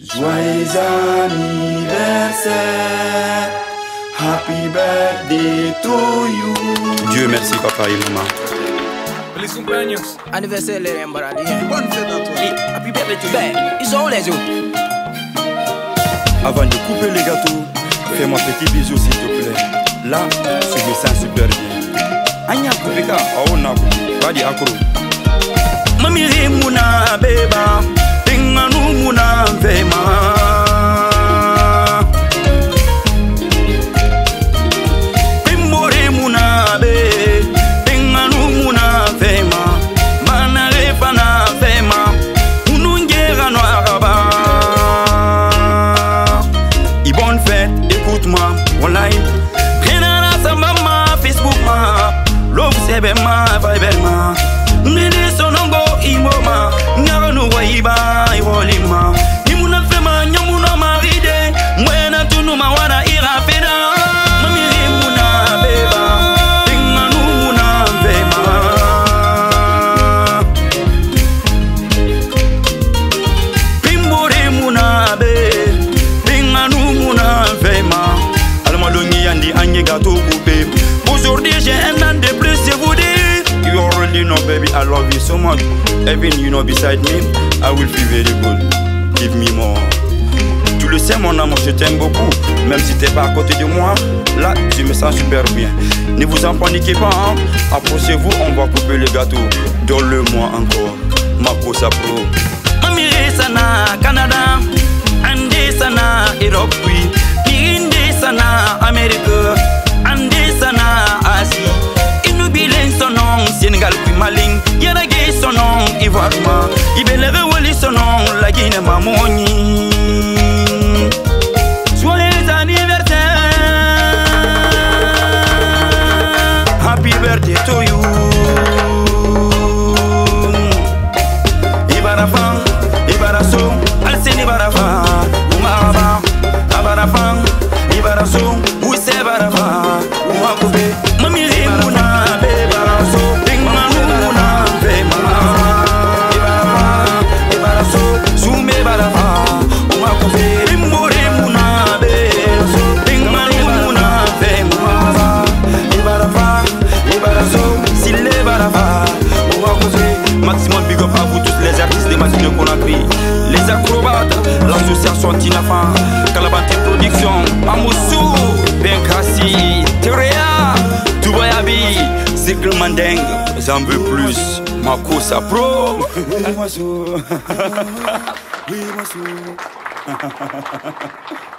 Joyeux anniversaire, happy birthday to you. Dieu merci papa et maman. Les compagnons, anniversaire les embarradés. Bonne fête à toi. Happy birthday to you. Ils sont les autres. Avant de couper les gâteaux, fais-moi petit bisou s'il te plaît. Là, je me sens super bien. Anya kupika, oh na ku, va di akro. Mami muna beba, tinga nu muna vema. Online, Renana sa maman, Facebook ma, love c'est ben ma, vibe ben ma, n'aide son ongo imo ma, n'ara no waiba iwoli ma, imuna fema nyamuna maride, mwena tunu ma wana ira feda, mami imuna beba, tinga nuna vema, pimbore muna be, tinga nuna vema. Aujourd'hui j'ai un an de plus je vous dis. You already know baby I love you so much. Even you know beside me I will feel very good. Give me more. Tu le sais mon amour je t'aime beaucoup. Même si t'es pas à côté de moi, là je me sens super bien. Ne vous en paniquez pas hein? Approchez-vous on va couper le gâteau. Donne-le-moi encore ma pose à pro. Amire sana Canada, Ande sana Europe oui, Inde sana America, Ande sana Asie, Inubilen sonon Sénégal puis Malin, Yaragé sonon Ivoirema, Ibelere Wali sonon la Guinée Mamoni. Joyeux anniversaire, happy birthday to you. Ibarafan, Ibaraso, Alseny Bangoura, Umaraba, Abarafan, Ibaraso. Maximum big up à vous tous les artistes des machines qu'on a pris, les acrobates, l'association Tinafa, Calabante Production, Amoussou, Benkassi, Terea, Toubayabi, Cycle Mandeng, j'en veux plus, ma course à pro. Oui, moi,